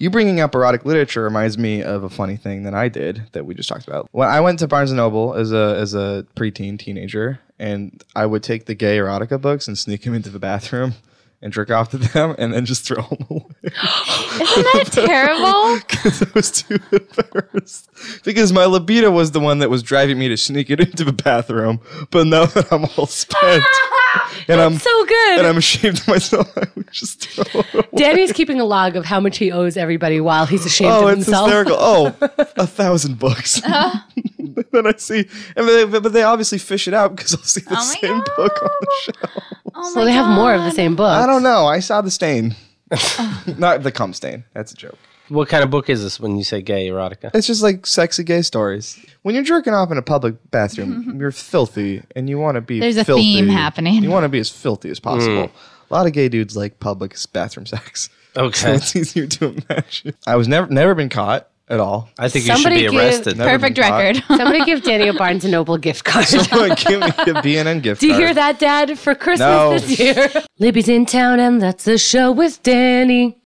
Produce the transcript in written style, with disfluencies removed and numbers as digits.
You bringing up erotic literature reminds me of a funny thing that I did that we just talked about. When I went to Barnes & Noble as a preteen teenager, and I would take the gay erotica books and sneak them into the bathroom and jerk off to them and then just throw them away. Isn't that terrible? Because I was too embarrassed. Because my libido was the one that was driving me to sneak it into the bathroom. But now that I'm all spent... And I'm so good. And I'm ashamed of myself. I would just throw it away. Danny's keeping a log of how much he owes everybody while he's ashamed of himself. Hysterical. Oh, 1,000 books. Then I see, but they obviously fish it out because I'll see the same book on the shelf. Oh so they have more of the same book. I don't know. I saw the stain. Not the cum stain. That's a joke. What kind of book is this when you say gay erotica? It's just like sexy gay stories. When you're jerking off in a public bathroom, you're filthy and you want to be filthy. There's a theme happening. You want to be as filthy as possible. Mm. A lot of gay dudes like public bathroom sex. Okay. So it's easier to imagine. I was never been caught at all. I think somebody you should be arrested. Perfect record. Somebody give Danny a Barnes & Noble gift card. Someone give me a BNN gift card. Do you hear that, Dad? For Christmas this year. Libby's in town and that's the show with Danny.